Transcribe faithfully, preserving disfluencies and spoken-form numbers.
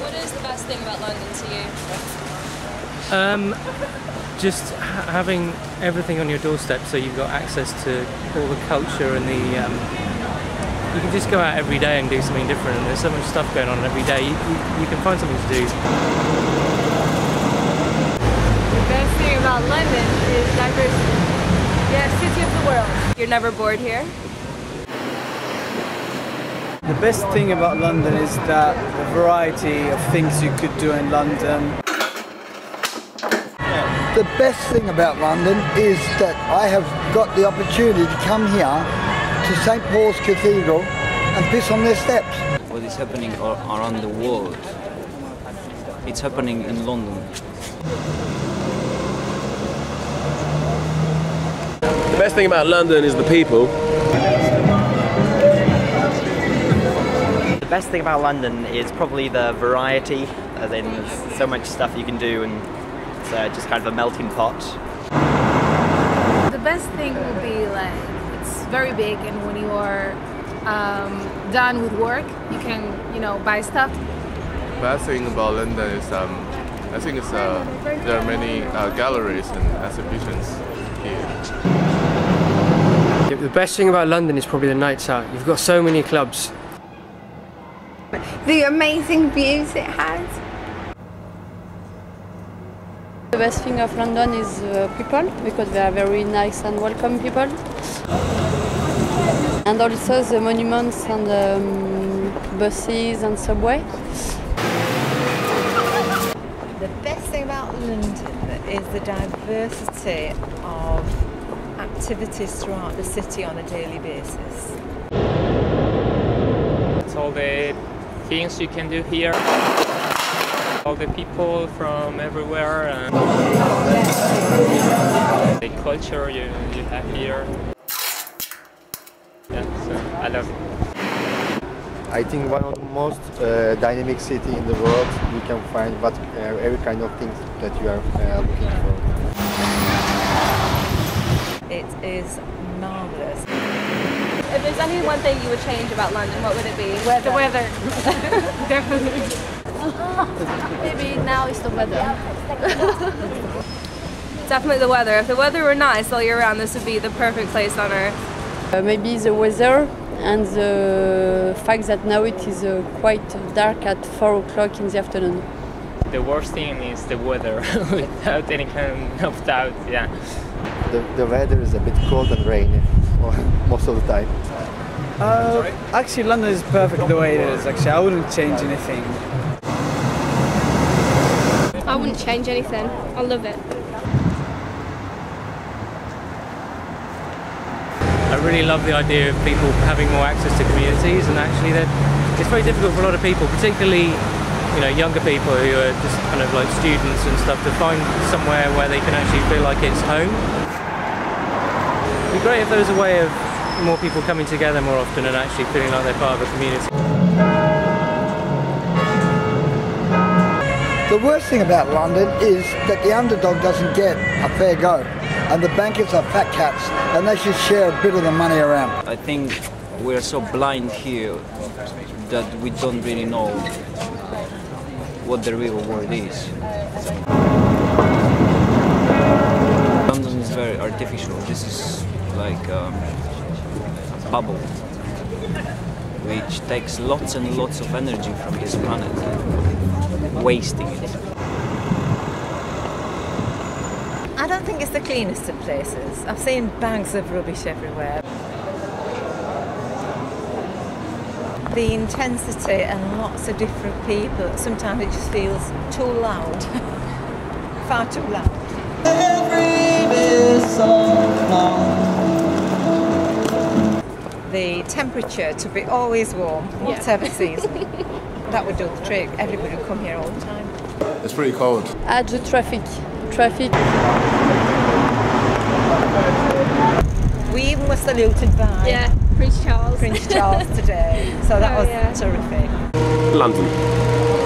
What is the best thing about London to you? Um, just ha having everything on your doorstep, so you've got access to all the culture and the... Um, you can just go out every day and do something different, and there's so much stuff going on every day, you, you, you can find something to do. The best thing about London is diversity. Yeah, city of the world. You're never bored here? The best thing about London is that the variety of things you could do in London. The best thing about London is that I have got the opportunity to come here to Saint Paul's Cathedral and piss on their steps. What is happening around the world, it's happening in London. The best thing about London is the people. The best thing about London is probably the variety, as in there's so much stuff you can do, and it's uh, just kind of a melting pot. The best thing will be like, it's very big, and when you are um, done with work, you can, you know, buy stuff. The best thing about London is, um, I think it's, uh, there are many uh, galleries and exhibitions here. The best thing about London is probably the nights out. You've got so many clubs. The amazing views it has. The best thing of London is uh, people, because they are very nice and welcome people. And also the monuments and um, buses and subway. The best thing about London is the diversity of activities throughout the city on a daily basis. It's all the things you can do here, all the people from everywhere, and the culture you, you have here. Yeah, so I love it. I think one of the most uh, dynamic city in the world. You can find what uh, every kind of things that you are uh, looking for. It is marvelous. If there's only one thing you would change about London, what would it be? Weather. The weather. Definitely. Maybe now it's the weather. Definitely the weather. If the weather were nice all year round, this would be the perfect place on earth. Uh, maybe the weather and the fact that now it is uh, quite dark at four o'clock in the afternoon. The worst thing is the weather, without any kind of doubt, yeah. The, the weather is a bit cold and rainy most of the time. Uh, actually, London is perfect the way it is, actually. I wouldn't change anything. I wouldn't change anything. I love it. I really love the idea of people having more access to communities, and actually it's very difficult for a lot of people, particularly, you know, younger people who are just kind of like students and stuff, to find somewhere where they can actually feel like it's home. It'd be great if there was a way of more people coming together more often and actually feeling like they're part of a community. The worst thing about London is that the underdog doesn't get a fair go. And the bankers are fat cats, and they should share a bit of the money around. I think we're so blind here that we don't really know what the real world is. London is very artificial. This is like um, a bubble, which takes lots and lots of energy from this planet, wasting it. I don't think it's the cleanest of places. I've seen bags of rubbish everywhere. The intensity and lots of different people, sometimes it just feels too loud. Far too loud. The temperature to be always warm, whatever yeah. season. That would do the trick. Everybody would come here all the time. It's pretty cold. Add the traffic. Traffic. We even were saluted by yeah, Prince Charles. Prince Charles today, so that oh, was yeah. terrific. London.